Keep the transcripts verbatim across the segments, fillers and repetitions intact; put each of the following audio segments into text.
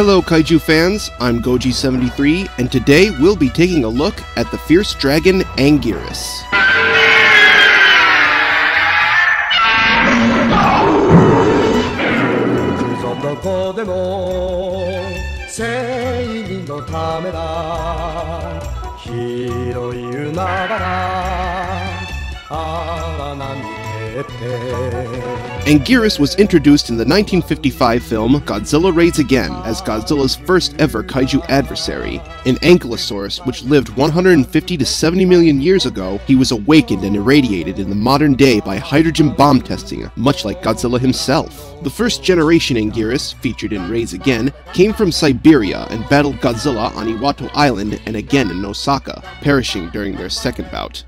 Hello kaiju fans, I'm Goji seventy-three, and today we'll be taking a look at the fierce dragon Anguirus. Anguirus was introduced in the nineteen fifty-five film Godzilla Raids Again as Godzilla's first ever kaiju adversary. An Ankylosaurus which lived one hundred fifty to seventy million years ago, he was awakened and irradiated in the modern day by hydrogen bomb testing, much like Godzilla himself. The first generation Anguirus, featured in Raids Again, came from Siberia and battled Godzilla on Iwato Island and again in Osaka, perishing during their second bout.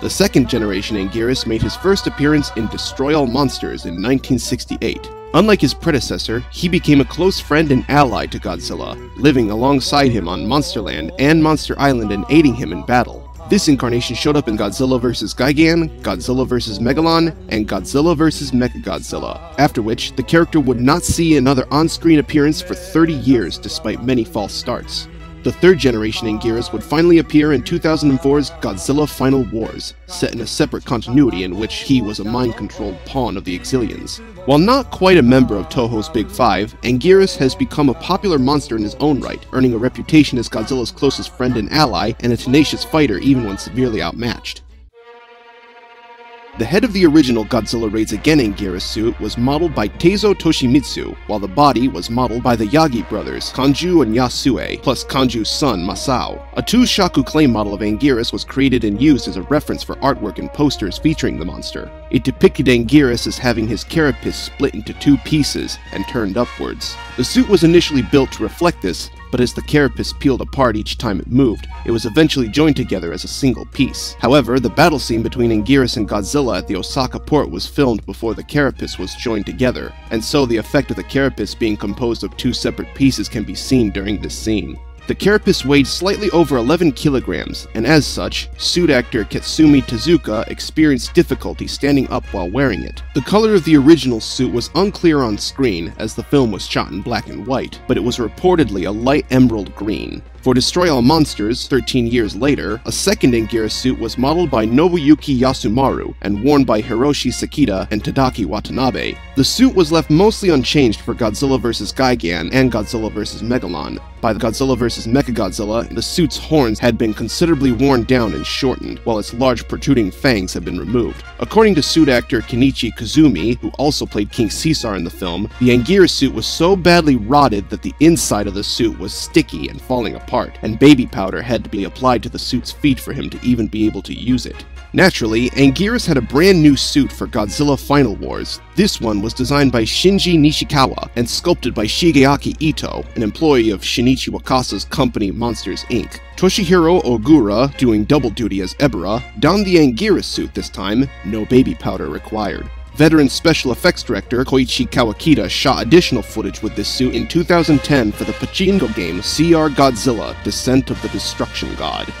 The second generation Anguirus made his first appearance in Destroy All Monsters in nineteen sixty-eight. Unlike his predecessor, he became a close friend and ally to Godzilla, living alongside him on Monsterland and Monster Island and aiding him in battle. This incarnation showed up in Godzilla versus. Gigan, Godzilla versus. Megalon, and Godzilla versus. Mechagodzilla, after which the character would not see another on-screen appearance for thirty years despite many false starts. The third generation Anguirus would finally appear in two thousand four's Godzilla Final Wars, set in a separate continuity in which he was a mind-controlled pawn of the Xiliens. While not quite a member of Toho's Big Five, Anguirus has become a popular monster in his own right, earning a reputation as Godzilla's closest friend and ally, and a tenacious fighter even when severely outmatched. The head of the original Godzilla Raids Again Anguirus suit was modeled by Teizo Toshimitsu, while the body was modeled by the Yagi brothers, Kanju and Yasue, plus Kanju's son, Masao. A two-shaku clay model of Anguirus was created and used as a reference for artwork and posters featuring the monster. It depicted Anguirus as having his carapace split into two pieces and turned upwards. The suit was initially built to reflect this, but as the carapace peeled apart each time it moved, it was eventually joined together as a single piece. However, the battle scene between Anguirus and Godzilla at the Osaka port was filmed before the carapace was joined together, and so the effect of the carapace being composed of two separate pieces can be seen during this scene. The carapace weighed slightly over eleven kilograms, and as such, suit actor Katsumi Tezuka experienced difficulty standing up while wearing it. The color of the original suit was unclear on screen, as the film was shot in black and white, but it was reportedly a light emerald green. For Destroy All Monsters, thirteen years later, a second Anguirus suit was modeled by Nobuyuki Yasumaru and worn by Hiroshi Sakita and Tadaki Watanabe. The suit was left mostly unchanged for Godzilla versus. Gigan and Godzilla versus. Megalon. By Godzilla versus. Mechagodzilla, the suit's horns had been considerably worn down and shortened, while its large protruding fangs had been removed. According to suit actor Kenichi Kazumi, who also played King Caesar in the film, the Anguirus suit was so badly rotted that the inside of the suit was sticky and falling apart, and baby powder had to be applied to the suit's feet for him to even be able to use it. Naturally, Anguirus had a brand new suit for Godzilla Final Wars. This one was designed by Shinji Nishikawa and sculpted by Shigeaki Ito, an employee of Shinichi Wakasa's company Monsters Incorporated. Toshihiro Ogura, doing double duty as Ebira, donned the Anguirus suit this time, no baby powder required. Veteran special effects director Koichi Kawakita shot additional footage with this suit in two thousand ten for the pachinko game C R Godzilla: Descent of the Destruction God.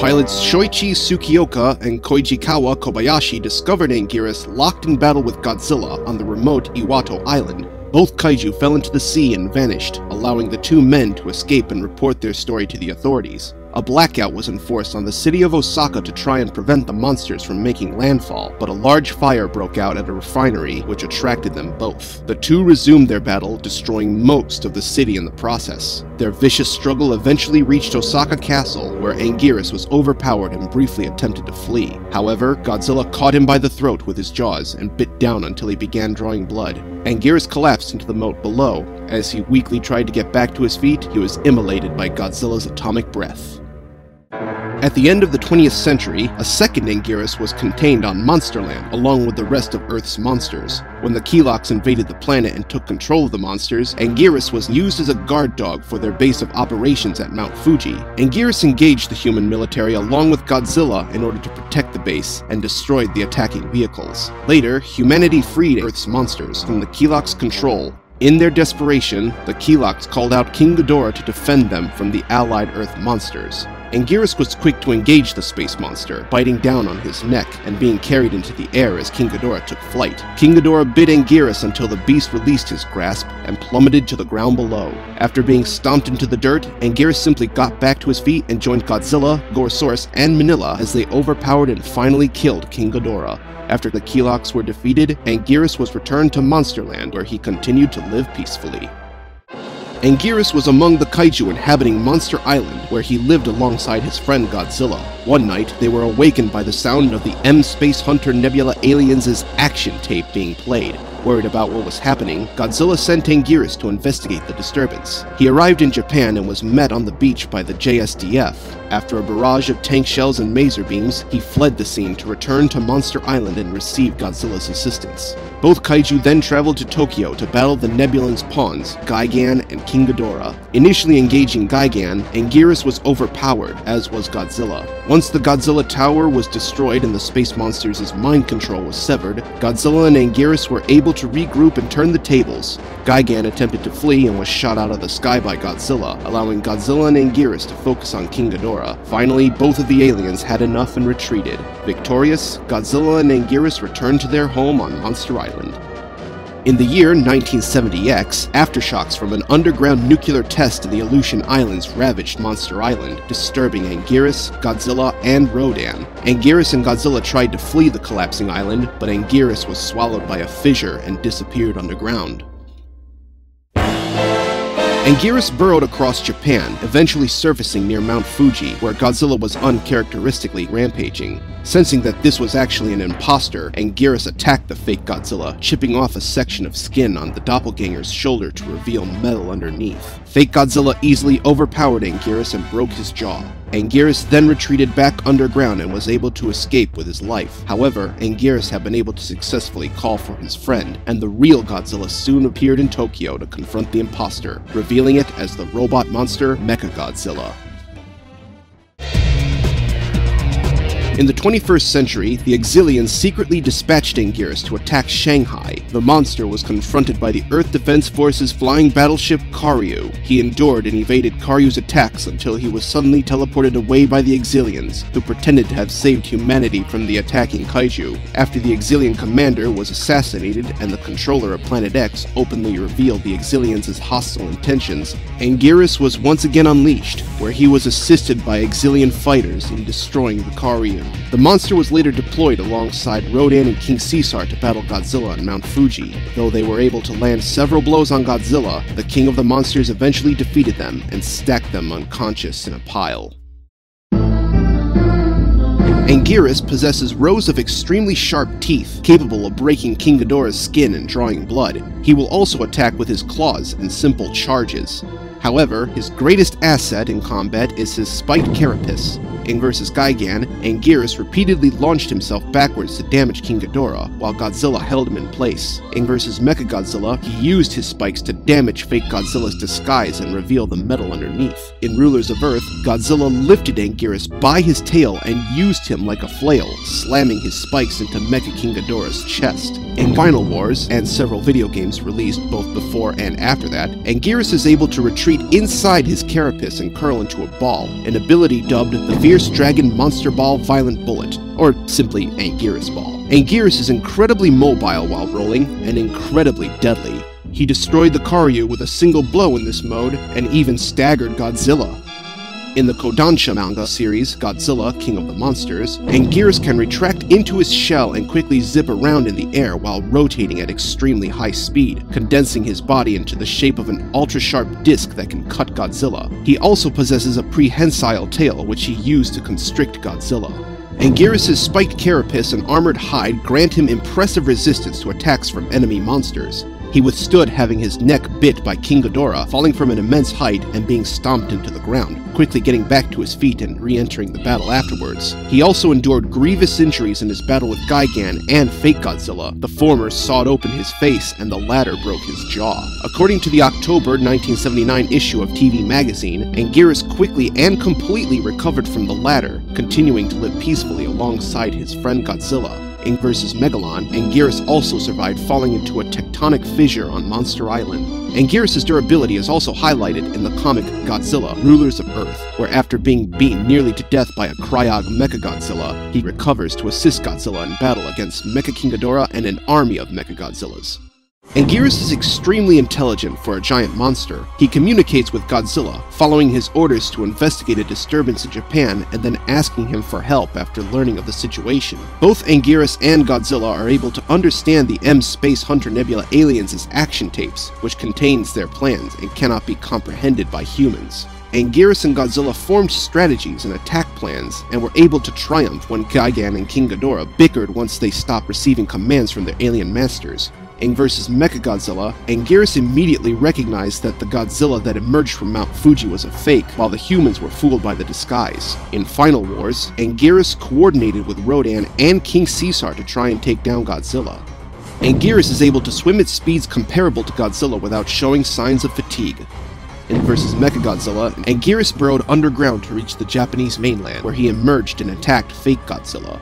Pilots Shoichi Tsukioka and Koijikawa Kobayashi discovered Anguirus locked in battle with Godzilla on the remote Iwato Island. Both kaiju fell into the sea and vanished, allowing the two men to escape and report their story to the authorities. A blackout was enforced on the city of Osaka to try and prevent the monsters from making landfall, but a large fire broke out at a refinery which attracted them both. The two resumed their battle, destroying most of the city in the process. Their vicious struggle eventually reached Osaka Castle, where Anguirus was overpowered and briefly attempted to flee. However, Godzilla caught him by the throat with his jaws and bit down until he began drawing blood. Anguirus collapsed into the moat below. As he weakly tried to get back to his feet, he was immolated by Godzilla's atomic breath. At the end of the twentieth century, a second Anguirus was contained on Monsterland, along with the rest of Earth's monsters. When the Kilaaks invaded the planet and took control of the monsters, Anguirus was used as a guard dog for their base of operations at Mount Fuji. Anguirus engaged the human military along with Godzilla in order to protect the base, and destroyed the attacking vehicles. Later, humanity freed Earth's monsters from the Kilaaks' control. In their desperation, the Kilaaks called out King Ghidorah to defend them from the allied Earth monsters. Anguirus was quick to engage the space monster, biting down on his neck and being carried into the air as King Ghidorah took flight. King Ghidorah bit Anguirus until the beast released his grasp and plummeted to the ground below. After being stomped into the dirt, Anguirus simply got back to his feet and joined Godzilla, Gorosaurus, and Manila as they overpowered and finally killed King Ghidorah. After the Kilaaks were defeated, Anguirus was returned to Monsterland, where he continued to live peacefully. Anguirus was among the kaiju inhabiting Monster Island, where he lived alongside his friend Godzilla. One night, they were awakened by the sound of the M Space Hunter Nebula Aliens' action tape being played. Worried about what was happening, Godzilla sent Anguirus to investigate the disturbance. He arrived in Japan and was met on the beach by the J S D F. After a barrage of tank shells and maser beams, he fled the scene to return to Monster Island and receive Godzilla's assistance. Both kaiju then traveled to Tokyo to battle the Nebulan's pawns, Gigan and King Ghidorah. Initially engaging Gigan, Anguirus was overpowered, as was Godzilla. Once the Godzilla Tower was destroyed and the space monster's mind control was severed, Godzilla and Anguirus were able to regroup and turn the tables. Gigan attempted to flee and was shot out of the sky by Godzilla, allowing Godzilla and Anguirus to focus on King Ghidorah. Finally, both of the aliens had enough and retreated. Victorious, Godzilla and Anguirus returned to their home on Monster Island. In the year nineteen seventy X, aftershocks from an underground nuclear test in the Aleutian Islands ravaged Monster Island, disturbing Anguirus, Godzilla, and Rodan. Anguirus and Godzilla tried to flee the collapsing island, but Anguirus was swallowed by a fissure and disappeared underground. Anguirus burrowed across Japan, eventually surfacing near Mount Fuji, where Godzilla was uncharacteristically rampaging. Sensing that this was actually an imposter, Anguirus attacked the fake Godzilla, chipping off a section of skin on the doppelganger's shoulder to reveal metal underneath. Fake Godzilla easily overpowered Anguirus and broke his jaw. Anguirus then retreated back underground and was able to escape with his life. However, Anguirus had been able to successfully call for his friend, and the real Godzilla soon appeared in Tokyo to confront the imposter, revealing it as the robot monster Mechagodzilla. In the twenty-first century, the Xiliens secretly dispatched Anguirus to attack Shanghai. The monster was confronted by the Earth Defense Force's flying battleship Karyu. He endured and evaded Karyu's attacks until he was suddenly teleported away by the Xiliens, who pretended to have saved humanity from the attacking kaiju. After the Xilian commander was assassinated and the controller of Planet X openly revealed the Xiliens' hostile intentions, Anguirus was once again unleashed, where he was assisted by Xilian fighters in destroying the Karyu. The monster was later deployed alongside Rodan and King Caesar to battle Godzilla on Mount Fuji. Though they were able to land several blows on Godzilla, the king of the monsters eventually defeated them and stacked them unconscious in a pile. Anguirus possesses rows of extremely sharp teeth, capable of breaking King Ghidorah's skin and drawing blood. He will also attack with his claws and simple charges. However, his greatest asset in combat is his spiked carapace. In versus Gigan, Anguirus repeatedly launched himself backwards to damage King Ghidorah, while Godzilla held him in place. In versus Mechagodzilla, he used his spikes to damage fake Godzilla's disguise and reveal the metal underneath. In Rulers of Earth, Godzilla lifted Anguirus by his tail and used him like a flail, slamming his spikes into Mecha King Ghidorah's chest. In Final Wars, and several video games released both before and after that, Anguirus is able to retreat inside his carapace and curl into a ball, an ability dubbed the Fierce Dragon Monster Ball Violent Bullet, or simply Anguirus Ball. Anguirus is incredibly mobile while rolling, and incredibly deadly. He destroyed the Karyu with a single blow in this mode, and even staggered Godzilla. In the Kodansha manga series, Godzilla, King of the Monsters, Anguirus can retract into his shell and quickly zip around in the air while rotating at extremely high speed, condensing his body into the shape of an ultra-sharp disc that can cut Godzilla. He also possesses a prehensile tail, which he used to constrict Godzilla. Anguirus' spiked carapace and armored hide grant him impressive resistance to attacks from enemy monsters. He withstood having his neck bit by King Ghidorah, falling from an immense height and being stomped into the ground, quickly getting back to his feet and re-entering the battle afterwards. He also endured grievous injuries in his battle with Gigan and fake Godzilla. The former sawed open his face and the latter broke his jaw. According to the October nineteen seventy-nine issue of T V Magazine, Anguirus quickly and completely recovered from the latter, continuing to live peacefully alongside his friend Godzilla. versus. Megalon, Anguirus also survived falling into a tectonic fissure on Monster Island. Anguirus' durability is also highlighted in the comic Godzilla, Rulers of Earth, where after being beaten nearly to death by a cryog Mechagodzilla, he recovers to assist Godzilla in battle against Mecha King Ghidorah and an army of Mechagodzillas. Anguirus is extremely intelligent for a giant monster. He communicates with Godzilla, following his orders to investigate a disturbance in Japan and then asking him for help after learning of the situation. Both Anguirus and Godzilla are able to understand the M Space Hunter Nebula Aliens' action tapes, which contains their plans and cannot be comprehended by humans. Anguirus and Godzilla formed strategies and attack plans, and were able to triumph when Gigan and King Ghidorah bickered once they stopped receiving commands from their alien masters. In versus. Mechagodzilla, Anguirus immediately recognized that the Godzilla that emerged from Mount Fuji was a fake, while the humans were fooled by the disguise. In Final Wars, Anguirus coordinated with Rodan and King Caesar to try and take down Godzilla. Anguirus is able to swim at speeds comparable to Godzilla without showing signs of fatigue. In versus. Mechagodzilla, Anguirus burrowed underground to reach the Japanese mainland, where he emerged and attacked fake Godzilla.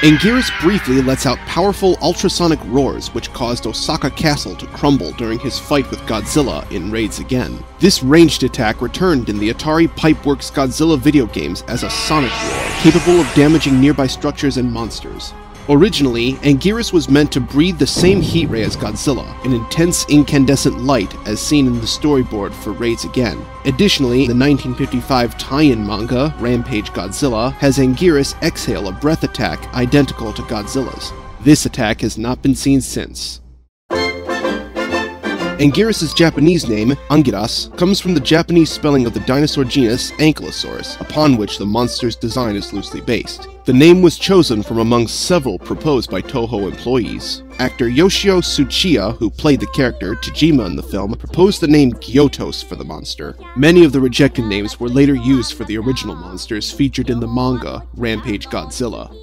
Anguirus briefly lets out powerful ultrasonic roars which caused Osaka Castle to crumble during his fight with Godzilla in Raids Again. This ranged attack returned in the Atari Pipeworks Godzilla video games as a sonic roar, capable of damaging nearby structures and monsters. Originally, Anguirus was meant to breathe the same heat ray as Godzilla, an intense incandescent light as seen in the storyboard for Raids Again. Additionally, the nineteen fifty-five tie-in manga, Rampage Godzilla, has Anguirus exhale a breath attack identical to Godzilla's. This attack has not been seen since. Anguirus' Japanese name, Anguirus, comes from the Japanese spelling of the dinosaur genus Ankylosaurus, upon which the monster's design is loosely based. The name was chosen from among several proposed by Toho employees. Actor Yoshio Tsuchiya, who played the character Tajima in the film, proposed the name Gyotos for the monster. Many of the rejected names were later used for the original monsters featured in the manga Rampage Godzilla.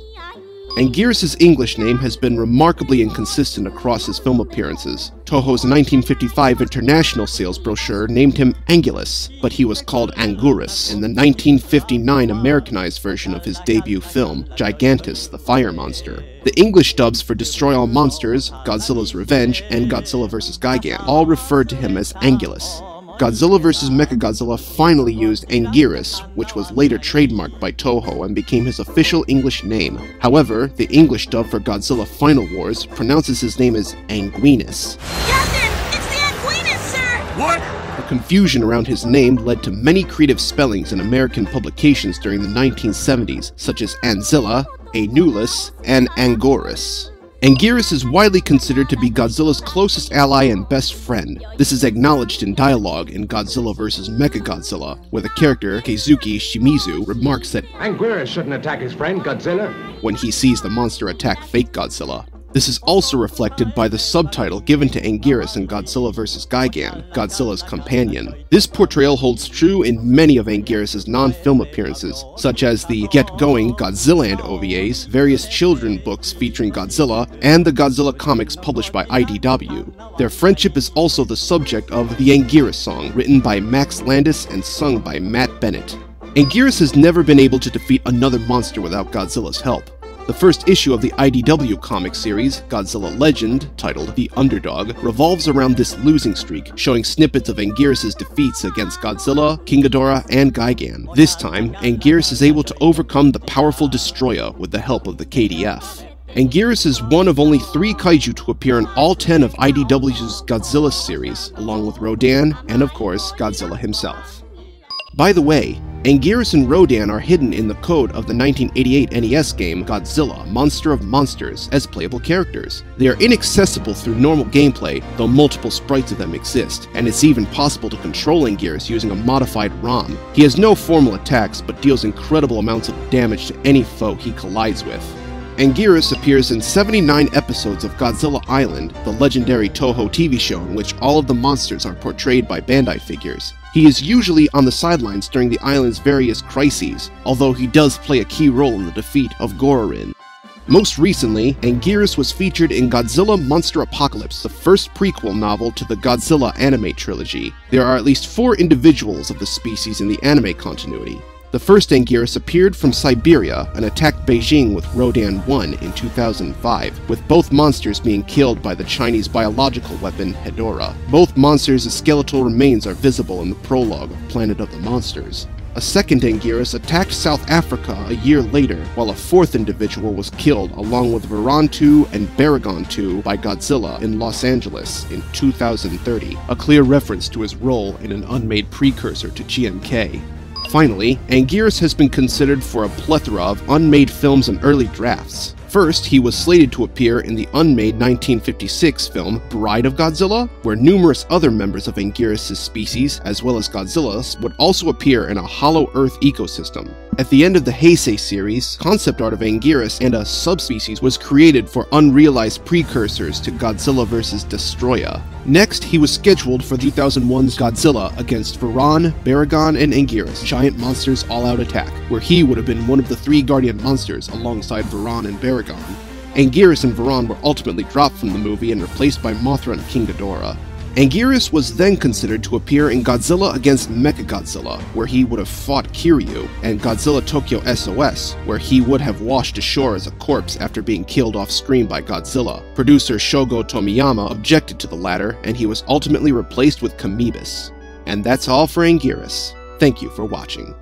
Anguirus' English name has been remarkably inconsistent across his film appearances. Toho's nineteen fifty-five international sales brochure named him Angulus, but he was called Anguirus in the nineteen fifty-nine Americanized version of his debut film, Gigantus, the Fire Monster. The English dubs for Destroy All Monsters, Godzilla's Revenge, and Godzilla versus. Gigan all referred to him as Anguirus. Godzilla versus. Mechagodzilla finally used Anguirus, which was later trademarked by Toho and became his official English name. However, the English dub for Godzilla Final Wars pronounces his name as Anguinus. Captain, it's the Anguinus, sir! What? The confusion around his name led to many creative spellings in American publications during the nineteen seventies, such as Anzilla, Anulus, and Anguirus. Anguirus is widely considered to be Godzilla's closest ally and best friend. This is acknowledged in dialogue in Godzilla versus. Mechagodzilla, where the character Kazuki Shimizu remarks that Anguirus shouldn't attack his friend Godzilla when he sees the monster attack fake Godzilla. This is also reflected by the subtitle given to Anguirus in Godzilla versus. Gigan, Godzilla's Companion. This portrayal holds true in many of Anguirus' non-film appearances, such as the Get Going Godzillaland O V As, various children books featuring Godzilla, and the Godzilla comics published by I D W. Their friendship is also the subject of the Anguirus song, written by Max Landis and sung by Matt Bennett. Anguirus has never been able to defeat another monster without Godzilla's help. The first issue of the I D W comic series, Godzilla Legend, titled The Underdog, revolves around this losing streak, showing snippets of Anguirus' defeats against Godzilla, King Ghidorah, and Gigan. This time, Anguirus is able to overcome the powerful Destroyer with the help of the K D F. Anguirus is one of only three kaiju to appear in all ten of I D W's Godzilla series, along with Rodan and, of course, Godzilla himself. By the way, Anguirus and Rodan are hidden in the code of the nineteen eighty-eight N E S game Godzilla, Monster of Monsters, as playable characters. They are inaccessible through normal gameplay, though multiple sprites of them exist, and it's even possible to control Anguirus using a modified ROM. He has no formal attacks, but deals incredible amounts of damage to any foe he collides with. Anguirus appears in seventy-nine episodes of Godzilla Island, the legendary Toho T V show in which all of the monsters are portrayed by Bandai figures. He is usually on the sidelines during the island's various crises, although he does play a key role in the defeat of Gororin. Most recently, Anguirus was featured in Godzilla Monster Apocalypse, the first prequel novel to the Godzilla anime trilogy. There are at least four individuals of the species in the anime continuity. The first Anguirus appeared from Siberia and attacked Beijing with Rodan one in two thousand five, with both monsters being killed by the Chinese biological weapon Hedorah. Both monsters' skeletal remains are visible in the prologue of Planet of the Monsters. A second Anguirus attacked South Africa a year later, while a fourth individual was killed along with Varan two and Baragon two by Godzilla in Los Angeles in two thousand thirty, a clear reference to his role in an unmade precursor to G M K. Finally, Anguirus has been considered for a plethora of unmade films and early drafts. First, he was slated to appear in the unmade nineteen fifty-six film Bride of Godzilla, where numerous other members of Anguirus' species, as well as Godzilla's, would also appear in a hollow Earth ecosystem. At the end of the Heisei series, concept art of Anguirus and a subspecies was created for unrealized precursors to Godzilla versus. Destroyer. Next, he was scheduled for two thousand one's Godzilla against Varan, Baragon, and Anguirus, giant monsters all-out attack, where he would have been one of the three guardian monsters alongside Varan and Baragon. Anguirus and Varan were ultimately dropped from the movie and replaced by Mothra and King Ghidorah. Anguirus was then considered to appear in Godzilla against Mechagodzilla, where he would have fought Kiryu, and Godzilla Tokyo S O S, where he would have washed ashore as a corpse after being killed off-screen by Godzilla. Producer Shogo Tomiyama objected to the latter, and he was ultimately replaced with Kameebus. And that's all for Anguirus. Thank you for watching.